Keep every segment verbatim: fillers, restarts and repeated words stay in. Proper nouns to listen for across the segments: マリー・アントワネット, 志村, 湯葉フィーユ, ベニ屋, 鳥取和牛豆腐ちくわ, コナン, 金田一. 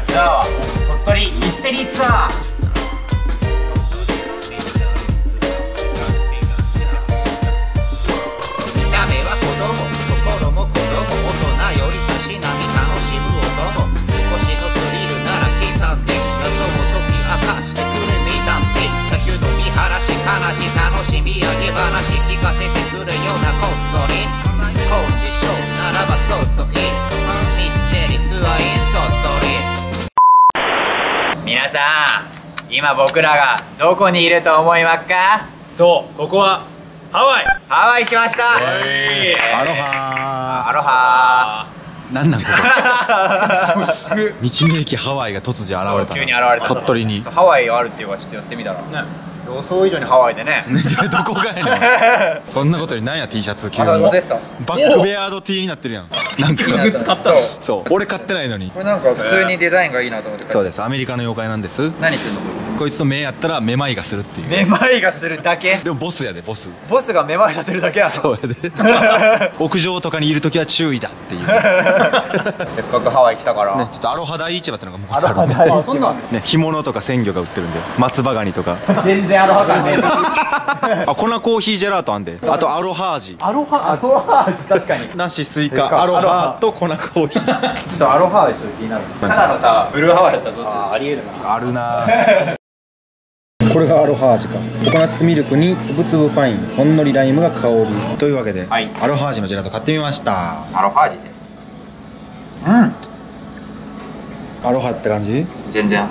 のツアーは鳥取ミステリーツアー。皆さん、今僕らがどこにいると思いますか？そう、ここはハワイ。ハワイ来ました。アロハー。アロハー。なんなんこれ。道の駅ハワイが突如現れた。急に現れた。鳥取に。ハワイがあるっていうか、ちょっとやってみたら。予想以上にハワイでね。どこがやねん。そんなことになんや T シャツ急に。バックベアード T になってるやん。なんかグッズ買ったの。そう。俺買ってないのに。これなんか普通にデザインがいいなと思って。そうです。アメリカの妖怪なんです。何するのこいつ。こいつの目やったらめまいがするっていう。めまいがするだけ。でもボスやでボス。ボスがめまいさせるだけや。そうやで。屋上とかにいるときは注意だっていう。せっかくハワイ来たから。ね、ちょっとアロハ大市場ってのがもうあるんで。アロハ大市場。ね、干物とか鮮魚が売ってるんで。松葉ガニとか。全然アロハ感ねえ。あ、粉コーヒージェラートあんで。あとアロハ味。アロハアロハ味確かに。梨スイカアロハ。あと粉コーヒー。ちょっとアロハワイちょっと気になる。ただのさブルーハワイだったらどうする？ありえるな。あるな。これがアロハ味か。ココナッツミルクにつぶつぶパイン、ほんのりライムが香りというわけで、はい、アロハ味のジェラート買ってみました。アロハ味でうんアロハって感じ？全然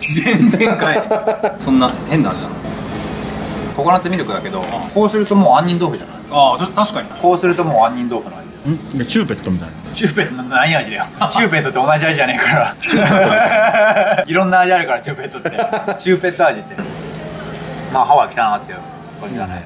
全然かい。そんな変な味だな。ココナッツミルクだけど、こうするともう杏仁豆腐じゃない？ああ、それ確かに。こうするともう杏仁豆腐の味。んチューペットみたいな。チューペットなんて何味だよ。チューペットって同じ味じゃねえから。いろんな味あるからチューペットって。チューペット味って。まあハワイ来たなっていう感じだね。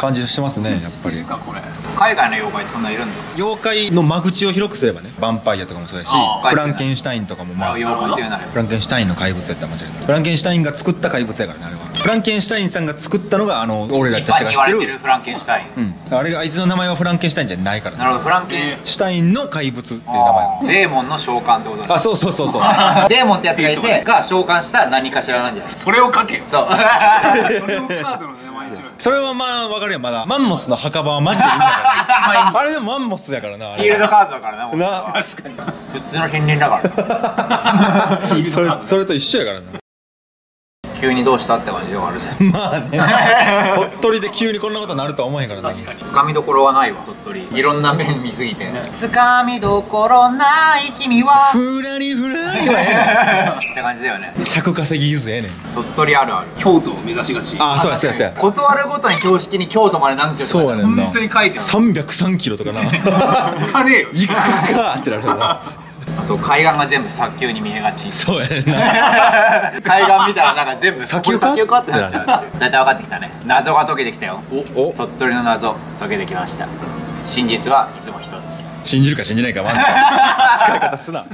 感じしてますねやっぱり。かこれ。海外の妖怪ってそんないるんだ。妖怪の間口を広くすればね、ヴァンパイアとかもそうだし、フランケンシュタインとかもまあ。妖怪っていうな。フランケンシュタインの怪物やったら間違いない。フランケンシュタインが作った怪物やからねあれは。フランケンシュタインさんが作ったのがあの俺たちが知ってるフランケンシュタイン。あれがあいつの名前はフランケンシュタインじゃないから。なるほど、フランケンシュタインの怪物っていう名前。デーモンの召喚ってこと。あ、そうそうそうそう。デーモンってやつがいてが召喚した何かしらなんじゃない。それを書け。そう。それをカードの名前にしろ。それはまあわかるよ。まだマンモスの墓場はマジでいいんだから。あれでもマンモスやからな。フィールドカードだからな。確かに。普通の変人だから。それそれと一緒やからな。急にどうしたって感じではあるね。まあね。鳥取で急にこんなことになるとは思えへんから。確かに。掴みどころはないわ鳥取。いろんな面見すぎて。掴みどころない君は。ふらりふらりは。って感じだよね。着稼ぎゆずえねん。鳥取あるある。京都を目指しがち。ああそうやそうやそうや。断るごとに標識に京都まで何キロとか。そうやねんな。本当に書いてある。三百三キロとかな。行かねえよ。行くかってなるな。あと海岸が全部砂丘に見えがち。そうやねんな。海岸見たらなんか全部砂丘かってなっちゃう。だいたい分かってきたね。謎が解けてきたよ。おお。鳥取の謎解けてきました。真実はいつも一つ。信じるか信じないかわかんない。使い方すな。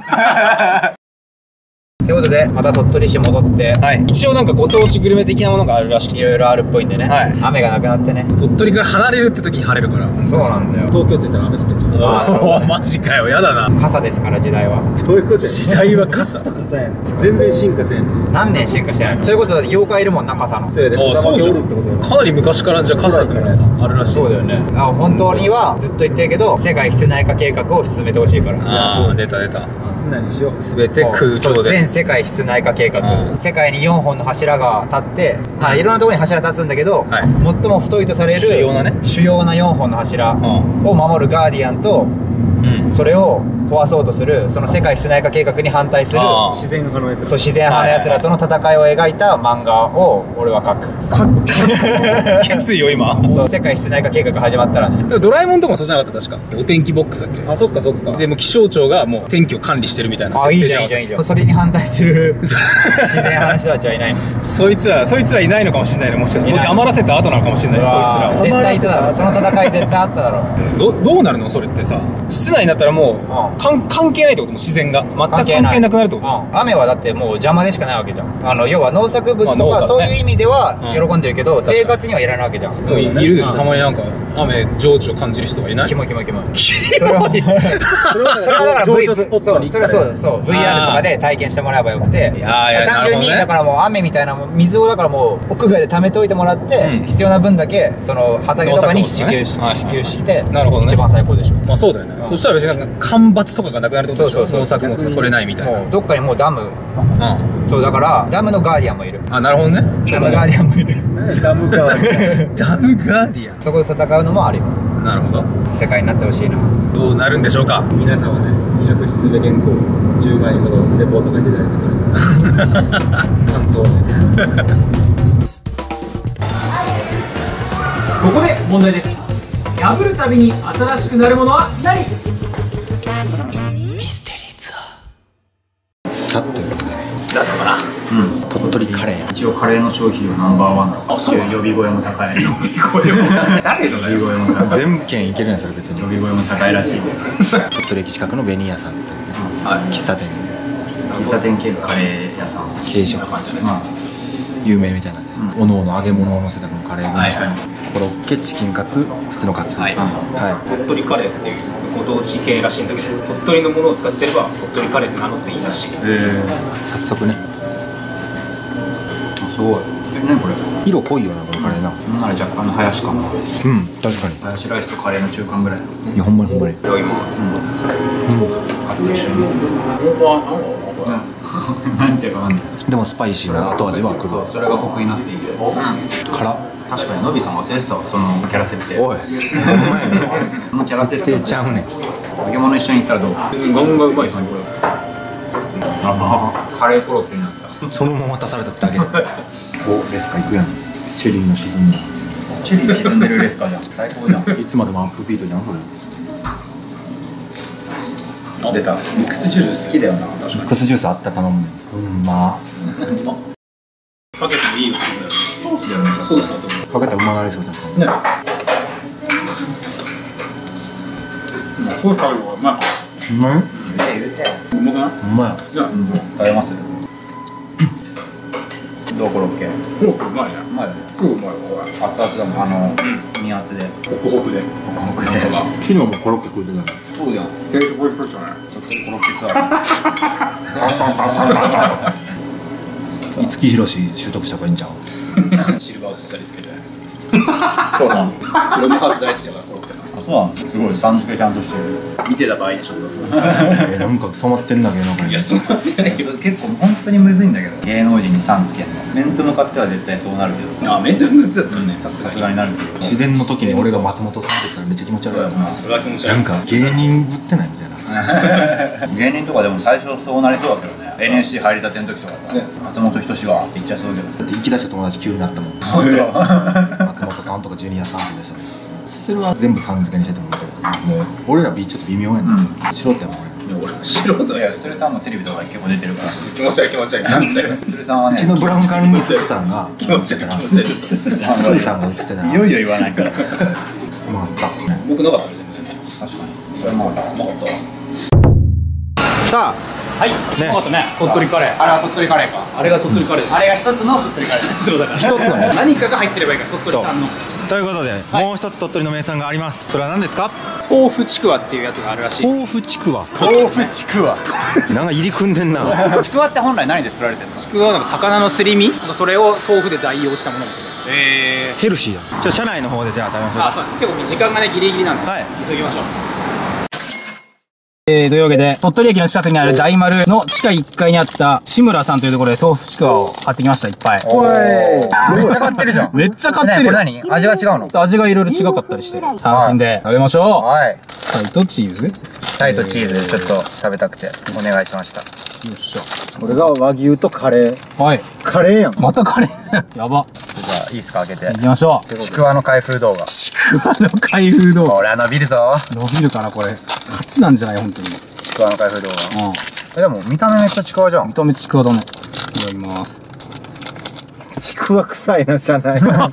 ということでまた鳥取市戻って、はい、一応なんかご当地グルメ的なものがあるらしくていろいろあるっぽいんでね、はい、雨がなくなってね鳥取から離れるって時に晴れるからそうなんだよ。東京着いたら雨降ってんじゃん。マジかよやだな。傘ですから時代は。どういうことや。時代は傘と傘やねん。全然進化せんねん。何年進化してないの。それこそ妖怪いるもんな傘の。そうやでそうじゃん。かなり昔からじゃあ傘ってことあるらしい。そうだよね。あ本当にはずっと言ってるけど世界室内化計画を進めてほしいから。ああ出た出た。室内にしよう。全て空調で世界室内化計画。世界によんほんの柱が立ってまあいろんなところに柱立つんだけど最も太いとされる主要なね主要なよんほんの柱を守るガーディアンとそれを壊そうとするその世界室内化計画に反対する自然派のやつそう自然派のやつらとの戦いを描いた漫画を俺は描く。決意よ今。そう世界室内化計画始まったらね。ドラえもんとかもそうじゃなかった確か。お天気ボックスだっけ。あそっかそっか。でも気象庁がもう天気を管理してるみたいな。あいいじゃんいいじゃんいいじゃん。それに反対する自然派の人たちはいないの。そいつらそいつらいないのかもしれないの。もしかして黙らせた後なのかもしれない。そいつら絶対いただろ。その戦い絶対あっただろ。どうなるのそれってさ室内になったらもう関係ないってことも自然が全く関係なくなるってこと。雨はだってもう邪魔でしかないわけじゃん。あの要は農作物とかそういう意味では喜んでるけど生活にはいらないわけじゃん。そういるでしょ、たまになんか雨情緒を感じる人がいない。キモいキモいキモい。それはだから ブイアール とかで体験してもらえばよくて、単純にだからもう雨みたいな水をだからもう屋外で溜めといてもらって必要な分だけその畑とかに支給して一番最高でしょ。まあそうだよね。そしたら別になんか干ばつとかがなくなるってことでしょ、農作物が取れないみたいな。どっかにもうダム、そうだからダムのガーディアンもいる。あ、なるほどね、ダムガーディアンもいる。ダムガーディアン、ダムガーディアン、そこで戦うのもあるよ。なるほど、世界になってほしいな。どうなるんでしょうか。皆さんはね、にひゃく字詰め原稿じゅうまいほどレポート書いていただいて、それです感想ここで問題です。破るたびに新しくなるものは何？ミステリーツアーさっということでラストかな。うん、鳥取カレー。一応カレーの商品をナンバーワンなのか。あ、そういう呼び声も高い。呼び声も誰の呼び声も高い。全県いけるんですよ、別に。呼び声も高いらしい。鳥取駅近くのベニ屋さんって喫茶店、喫茶店系のカレー屋さん、軽食有名みたいな。おのおの揚げ物をのせたこのカレーにコロッケ、チキンカツ、普通のカツ。鳥取カレーっていうご当地系らしいんだけど、鳥取のものを使ってれば鳥取カレーって名乗っていいらしい。早速ね。すごい。何これ。色濃いよなこのカレーな。なんなら若干のハヤシ感もある。うん、確かに。ハヤシライスとカレーの中間ぐらい。いや、ほんまにほんまに。いただきます。カツと一緒に。なんていうかでもスパイシーな後味はくる。それがコクになっていて。辛。確かにのびさん忘れてたわ、そのキャラ設定。おい。そのキャラ設定ちゃうね。揚げ物一緒に行ったらどう。ガンガンうまいですねこれ。あまあカレーコロッケになった。そのまま出されたってだけ。お、レスカ行くやん。チェリーの沈んだ。チェリー沈んでるレスカじゃん。最高じゃん。いつまでもアップビートじゃんそれ。出た。ミックスジュース好きだよな。ミックスジュースあった頼むね。うんま。かけてもいいよ。ソースだよね。ソースだと思う。かけたらうまなりそう確かに。ね。ソースかけるのがうまい。うまい？うまくない？うまい。じゃあ食べますよ。どうコロッケ。コロッケうまいね。うまいね。うまいわ。熱々だもん。あの身厚で。ホクホクで。ホクホクで。昨日もコロッケ食うてた。そうじゃん。定食食うじゃない。コロッケツアー。五木ひろし習得した方がいいんちゃう？シルバーアクセサリーつけて。そうなの。黒のハーツ大好きだからコロッケさん。あ、そうなの。すごいさん付けちゃんとしてる。見てた場合でしょ。なんか止まってんだけどなんか。いやそうなんだけど結構本当にむずいんだけど。芸能人にさん付けんの。面と向かっては絶対そうなるけど。あ、面と向かってだったらね、さすがになるけど。自然の時に俺が松本さんって言ったらめっちゃ気持ち悪いよな。それは気持ち悪い。なんか芸人ぶってないみたいな。芸人とかでも最初そうなりそうだけどね。エヌエスシー 入りたての時とかさ、松本人志がって言っちゃそうだけど。だって行き出した友達急になったもん。松本さんとかジュニアさんって言い出した。それは全部さん付けにしててもいいけど、もう俺ら B ちょっと微妙やん。素人やもん。素人や、すれさんもテレビとか結構出てるから気持ち悪い気持ち悪い。すれさんはね、うちのブラウン管にすすさんが気持ち悪い気持ち悪い。すすさんが映ってた。いよいよ言わないから。うまかった。僕なかったみたいな。確かに。うまかった。うまかった。さあ。はい、よかったね、鳥取カレー。あれは鳥取カレーか。あれが鳥取カレーです。あれが一つの鳥取カレー。一つのだから。一つの何かが入ってればいいから、鳥取さんの。ということで、もう一つ鳥取の名産があります。それは何ですか？豆腐ちくわっていうやつがあるらしい。豆腐ちくわ。豆腐ちくわ。なんか入り組んでんな。ちくわって本来何で作られてるの？ちくわはなんか魚のすり身、それを豆腐で代用したものみたいな。ええ。ヘルシーだ。じゃあ車内の方でじゃあ食べましょう。あ、そう。結構時間がねギリギリなんで、急ぎましょう。えー、というわけで、鳥取駅の近くにある大丸の地下いっかいにあった志村さんというところで豆腐ちくわを買ってきました、いっぱい。おい。めっちゃ買ってるじゃん。めっちゃ買ってる。これ何？味が違うの？味がいろいろ違かったりして、楽しんで食べましょう。はい。タイとチーズ？タイとチーズ、ちょっと食べたくて、お願いしました。よっしゃ。これが和牛とカレー。はい。カレーやん。またカレー。やば。いいですか、開けていきましょう。ちくわの開封動画。ちくわの開封動画。これは伸びるぞ。伸びるかなこれ。初なんじゃない本当に。ちくわの開封動画。うん。えでも見た目めっちゃちくわじゃん。見た目ちくわだね。いただきます。ちくわ臭いなじゃない。うわ。うん。本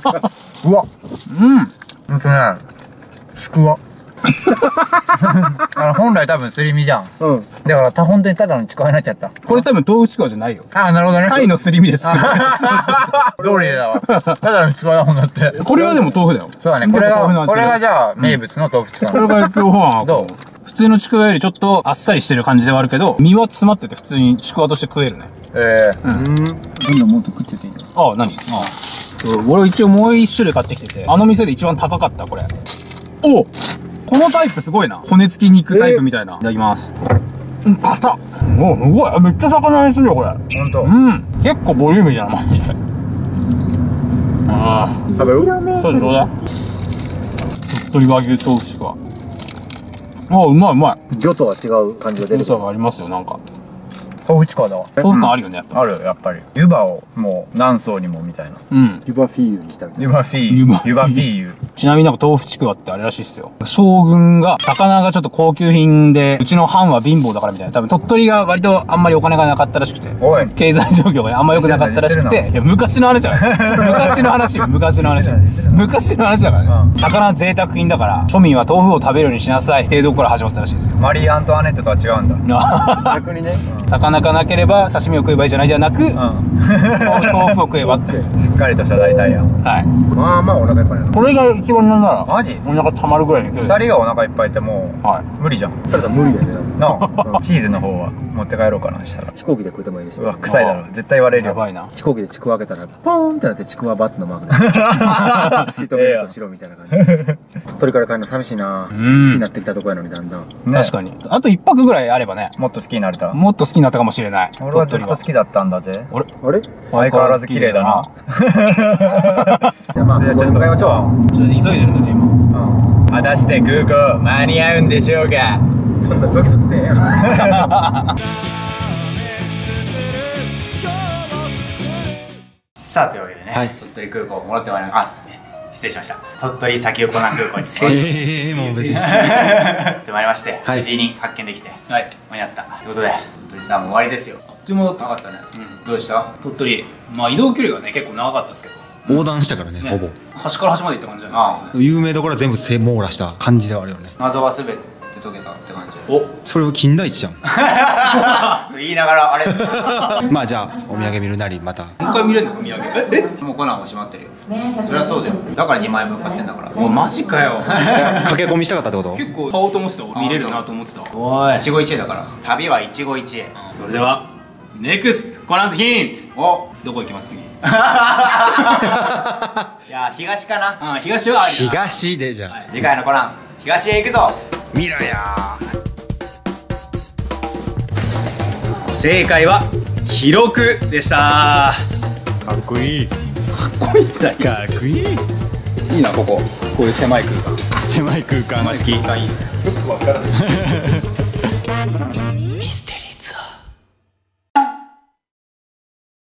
当ね。ちくわ。本来多分すり身じゃん。うん。だからた本当にただのちくわになっちゃった。これ多分豆腐ちくわじゃないよ。ああ、なるほどね。タイのすり身ですから。そうそうそう。通りだわ。ただのちくわだもんだって。これはでも豆腐だよ。そうだね。これが、これがじゃあ名物の豆腐ちくわ。これが豆腐はどう？普通のちくわよりちょっとあっさりしてる感じではあるけど、身は詰まってて普通にちくわとして食えるね。ええ。うん。どんどんもっと食ってていいの？ああ、何？ああ。俺一応もう一種類買ってきてて、あの店で一番高かった、これ。お！このタイプすごいな。骨付き肉タイプみたいな。いただきます。うん、硬っ！お、すごい！めっちゃ魚にするよ、これ。ほんと？うん。結構ボリューミーじゃん、マジで。ああ。食べる？ちょっとちょうだい。鳥取和牛豆腐ちくわ。ああ、うまいうまい。魚とは違う感じが出る。良さがありますよ、なんか。豆腐ちくわだわ。豆腐感あるよね、やっぱり。ある、やっぱり。湯葉をもう何層にもみたいな。うん。湯葉フィーユにしたみたいな。湯葉フィーユ。湯葉フィーユ。ちなみになんか豆腐ちくわってあれらしいっすよ。将軍が、魚がちょっと高級品で、うちの藩は貧乏だからみたいな。多分鳥取が割とあんまりお金がなかったらしくて。おい。経済状況があんま良くなかったらしくて。いや、昔の話じゃん。昔の話よ、昔の話。昔の話だからね。魚贅沢品だから、庶民は豆腐を食べるようにしなさい。程度から始まったらしいですよ。マリー・アントワネットとは違うんだ。逆にね。魚なかなければ刺身を食えばいいじゃないではなく、うん、豆腐を食えばってしっかりとした大体や。はい。まあまあお腹いっぱいな。これが一番なんならマジお腹たまるぐらいに。二人がお腹いっぱいってもう無理じゃん。それと無理だよね。なあ、チーズの方は持って帰ろうかなしたら。飛行機で食うてもいいし。うわ、臭いだろ。絶対言われるよ。やばいな。飛行機でちくわ開けたらポーンってなってちくわバツのマークだ。シートベルト白みたいな感じ。鳥取から帰るの寂しいな。好きになってきたとこやのにだんだん。確かに。あと一泊ぐらいあればね。もっと好きになれた。もっと好きになったかもしれない。俺はずっと好きだったんだぜ。あれあれ相変わらず綺麗だな。じゃあまあちょっと向かいましょう。ちょっと急いでるんだね今。果たして空港間に合うんでしょうか。そんなドキドキせえやろ。さあというわけでね、鳥取空港戻ってまいりました。あ、失礼しました。鳥取先横名空港にええもう無事ですってまいりまして、無事に発見できて間に合ったということで、さあもう終わりですよ。あっという間だった。なかったね。うん。どうでした？鳥取。まあ移動距離がね結構長かったですけど。横断したからね、ほぼ。端から端まで行った感じだよね。有名どころは全部網羅した感じではあるよね。謎はすべて解けたって感じ。お、それを金田一じゃん。言いながらあれ。まあじゃあお土産見るなりまた。もう一回見れるのかお土産？え？もうコナンは閉まってるよ。そりゃそうだよ。だからにまいぶん買ってんだから。もうマジかよ。駆け込みしたかったってこと？結構買おうと思ってた。見れるなと思ってた。おい。一期一会だから。旅は一期一会。それではネクストコナンズヒント。お、どこ行きます次？いや東かな。うん、東はある。東でじゃあ。次回のコナン東へ行くぞ。ミラヤ。正解は記録でした。かっこいい。かっこいいって何？かっこいい。いいなここ。こういう狭い空間。狭い空間。好き。いい。よくわからない。ミステリー。